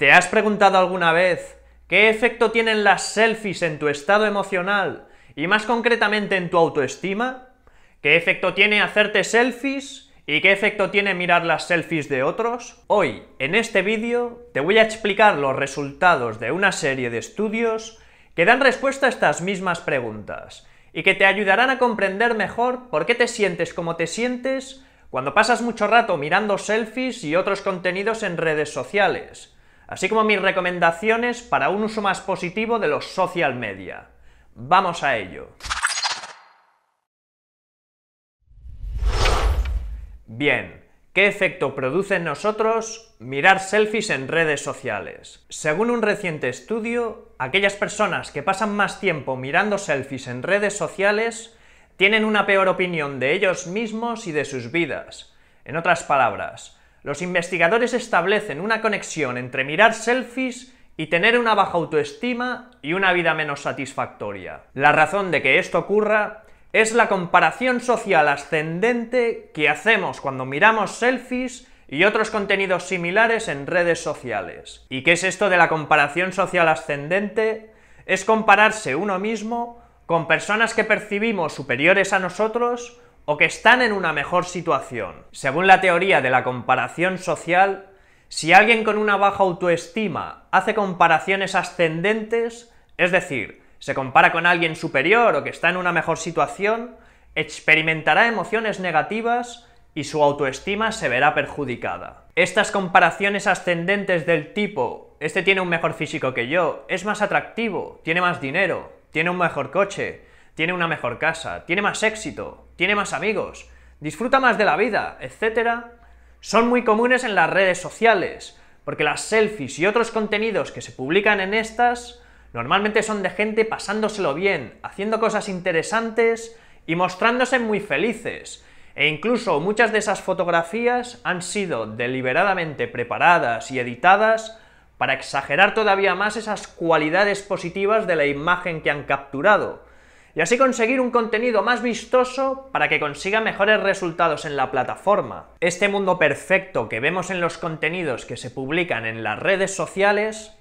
¿Te has preguntado alguna vez qué efecto tienen las selfies en tu estado emocional y más concretamente en tu autoestima? ¿Qué efecto tiene hacerte selfies? ¿Y qué efecto tiene mirar las selfies de otros? Hoy, en este vídeo, te voy a explicar los resultados de una serie de estudios que dan respuesta a estas mismas preguntas y que te ayudarán a comprender mejor por qué te sientes como te sientes cuando pasas mucho rato mirando selfies y otros contenidos en redes sociales, así como mis recomendaciones para un uso más positivo de los social media. ¡Vamos a ello! Bien, ¿qué efecto produce en nosotros mirar selfies en redes sociales? Según un reciente estudio, aquellas personas que pasan más tiempo mirando selfies en redes sociales tienen una peor opinión de ellos mismos y de sus vidas. En otras palabras, los investigadores establecen una conexión entre mirar selfies y tener una baja autoestima y una vida menos satisfactoria. La razón de que esto ocurra es la comparación social ascendente que hacemos cuando miramos selfies y otros contenidos similares en redes sociales. ¿Y qué es esto de la comparación social ascendente? Es compararse uno mismo con personas que percibimos superiores a nosotros o que están en una mejor situación. Según la teoría de la comparación social, si alguien con una baja autoestima hace comparaciones ascendentes, es decir, se compara con alguien superior o que está en una mejor situación, experimentará emociones negativas y su autoestima se verá perjudicada. Estas comparaciones ascendentes del tipo, este tiene un mejor físico que yo, es más atractivo, tiene más dinero, tiene un mejor coche, tiene una mejor casa, tiene más éxito, tiene más amigos, disfruta más de la vida, etc., son muy comunes en las redes sociales, porque las selfies y otros contenidos que se publican en estas normalmente son de gente pasándoselo bien, haciendo cosas interesantes y mostrándose muy felices. E incluso muchas de esas fotografías han sido deliberadamente preparadas y editadas para exagerar todavía más esas cualidades positivas de la imagen que han capturado, y así conseguir un contenido más vistoso para que consiga mejores resultados en la plataforma. Este mundo perfecto que vemos en los contenidos que se publican en las redes sociales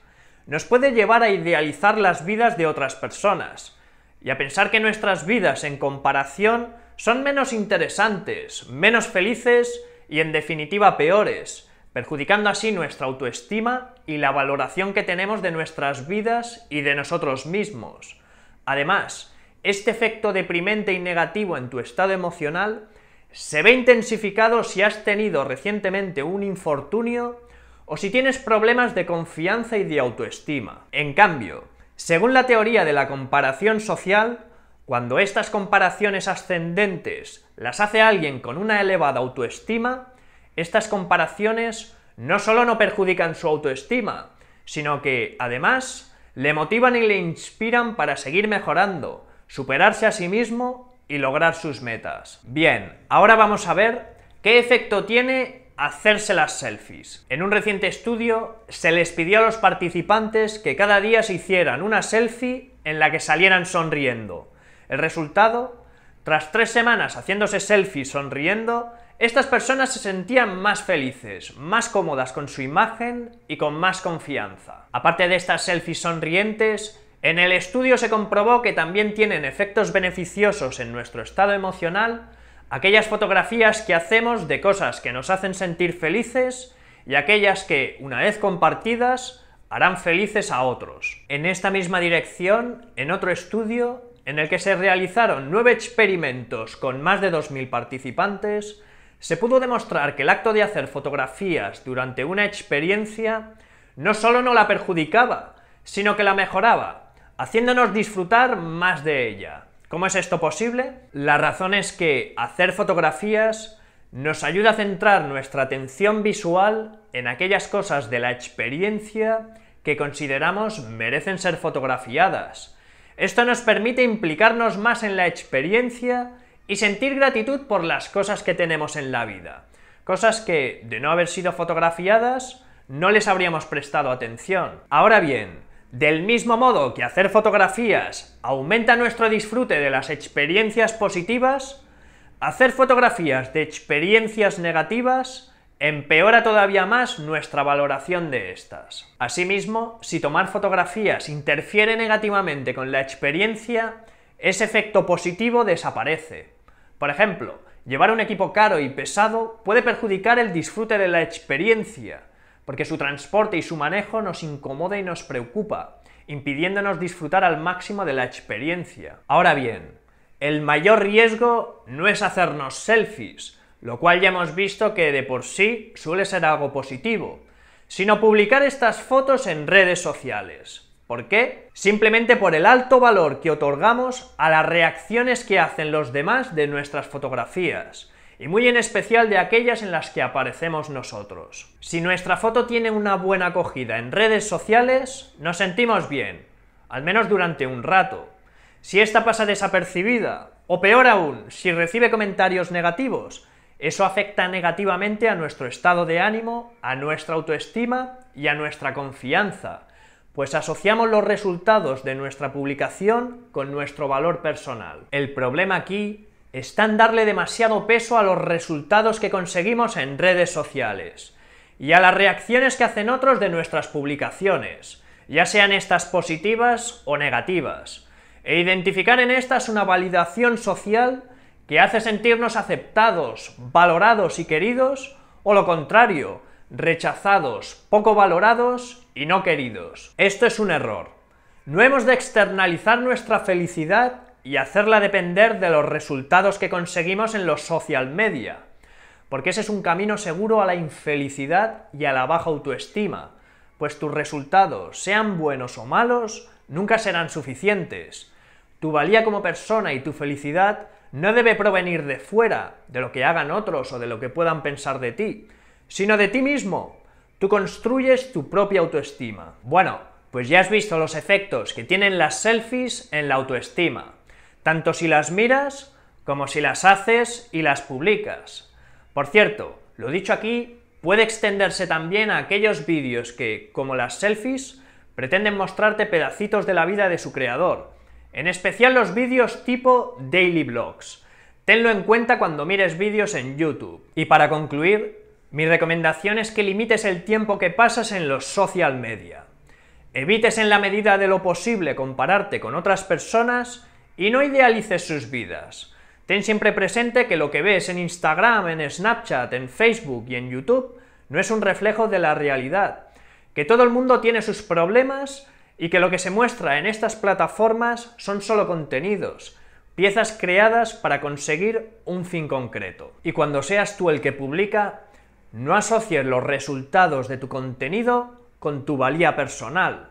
nos puede llevar a idealizar las vidas de otras personas y a pensar que nuestras vidas en comparación son menos interesantes, menos felices y en definitiva peores, perjudicando así nuestra autoestima y la valoración que tenemos de nuestras vidas y de nosotros mismos. Además, este efecto deprimente y negativo en tu estado emocional se ve intensificado si has tenido recientemente un infortunio o si tienes problemas de confianza y de autoestima. En cambio, según la teoría de la comparación social, cuando estas comparaciones ascendentes las hace alguien con una elevada autoestima, estas comparaciones no solo no perjudican su autoestima, sino que, además, le motivan y le inspiran para seguir mejorando, superarse a sí mismo y lograr sus metas. Bien, ahora vamos a ver qué efecto tiene hacerse las selfies. En un reciente estudio se les pidió a los participantes que cada día se hicieran una selfie en la que salieran sonriendo. El resultado, tras 3 semanas haciéndose selfies sonriendo, estas personas se sentían más felices, más cómodas con su imagen y con más confianza. Aparte de estas selfies sonrientes, en el estudio se comprobó que también tienen efectos beneficiosos en nuestro estado emocional aquellas fotografías que hacemos de cosas que nos hacen sentir felices y aquellas que, una vez compartidas, harán felices a otros. En esta misma dirección, en otro estudio, en el que se realizaron 9 experimentos con más de 2000 participantes, se pudo demostrar que el acto de hacer fotografías durante una experiencia no solo no la perjudicaba, sino que la mejoraba, haciéndonos disfrutar más de ella. ¿Cómo es esto posible? La razón es que hacer fotografías nos ayuda a centrar nuestra atención visual en aquellas cosas de la experiencia que consideramos merecen ser fotografiadas. Esto nos permite implicarnos más en la experiencia y sentir gratitud por las cosas que tenemos en la vida, cosas que, de no haber sido fotografiadas, no les habríamos prestado atención. Ahora bien, del mismo modo que hacer fotografías aumenta nuestro disfrute de las experiencias positivas, hacer fotografías de experiencias negativas empeora todavía más nuestra valoración de estas. Asimismo, si tomar fotografías interfiere negativamente con la experiencia, ese efecto positivo desaparece. Por ejemplo, llevar un equipo caro y pesado puede perjudicar el disfrute de la experiencia, porque su transporte y su manejo nos incomoda y nos preocupa, impidiéndonos disfrutar al máximo de la experiencia. Ahora bien, el mayor riesgo no es hacernos selfies, lo cual ya hemos visto que de por sí suele ser algo positivo, sino publicar estas fotos en redes sociales. ¿Por qué? Simplemente por el alto valor que otorgamos a las reacciones que hacen los demás de nuestras fotografías, y muy en especial de aquellas en las que aparecemos nosotros. Si nuestra foto tiene una buena acogida en redes sociales, nos sentimos bien, al menos durante un rato. Si esta pasa desapercibida, o peor aún, si recibe comentarios negativos, eso afecta negativamente a nuestro estado de ánimo, a nuestra autoestima y a nuestra confianza, pues asociamos los resultados de nuestra publicación con nuestro valor personal. El problema aquí está en darle demasiado peso a los resultados que conseguimos en redes sociales y a las reacciones que hacen otros de nuestras publicaciones, ya sean estas positivas o negativas, e identificar en estas una validación social que hace sentirnos aceptados, valorados y queridos, o lo contrario, rechazados, poco valorados y no queridos. Esto es un error. No hemos de externalizar nuestra felicidad y hacerla depender de los resultados que conseguimos en los social media, porque ese es un camino seguro a la infelicidad y a la baja autoestima, pues tus resultados, sean buenos o malos, nunca serán suficientes. Tu valía como persona y tu felicidad no debe provenir de fuera, de lo que hagan otros o de lo que puedan pensar de ti, sino de ti mismo. Tú construyes tu propia autoestima. Bueno, pues ya has visto los efectos que tienen las selfies en la autoestima, tanto si las miras como si las haces y las publicas. Por cierto, lo dicho aquí puede extenderse también a aquellos vídeos que, como las selfies, pretenden mostrarte pedacitos de la vida de su creador, en especial los vídeos tipo daily vlogs. Tenlo en cuenta cuando mires vídeos en YouTube. Y para concluir, mi recomendación es que limites el tiempo que pasas en los social media. Evites en la medida de lo posible compararte con otras personas y no idealices sus vidas. Ten siempre presente que lo que ves en Instagram, en Snapchat, en Facebook y en YouTube no es un reflejo de la realidad, que todo el mundo tiene sus problemas y que lo que se muestra en estas plataformas son solo contenidos, piezas creadas para conseguir un fin concreto. Y cuando seas tú el que publica, no asocies los resultados de tu contenido con tu valía personal.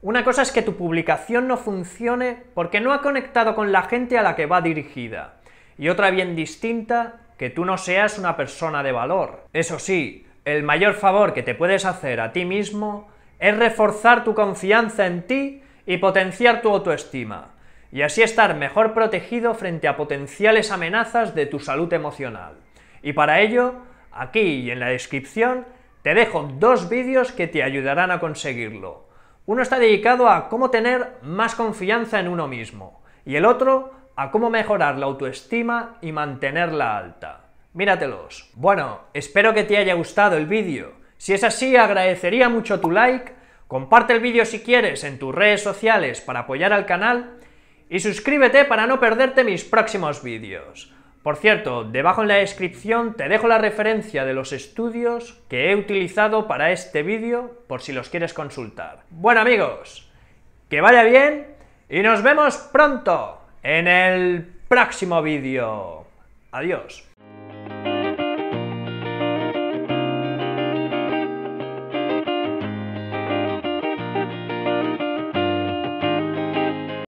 Una cosa es que tu publicación no funcione porque no ha conectado con la gente a la que va dirigida, y otra bien distinta, que tú no seas una persona de valor. Eso sí, el mayor favor que te puedes hacer a ti mismo es reforzar tu confianza en ti y potenciar tu autoestima, y así estar mejor protegido frente a potenciales amenazas de tu salud emocional. Y para ello, aquí y en la descripción, te dejo dos vídeos que te ayudarán a conseguirlo. Uno está dedicado a cómo tener más confianza en uno mismo, y el otro a cómo mejorar la autoestima y mantenerla alta. Míratelos. Bueno, espero que te haya gustado el vídeo. Si es así, agradecería mucho tu like, comparte el vídeo si quieres en tus redes sociales para apoyar al canal y suscríbete para no perderte mis próximos vídeos. Por cierto, debajo en la descripción te dejo la referencia de los estudios que he utilizado para este vídeo por si los quieres consultar. Bueno amigos, que vaya bien y nos vemos pronto en el próximo vídeo. Adiós.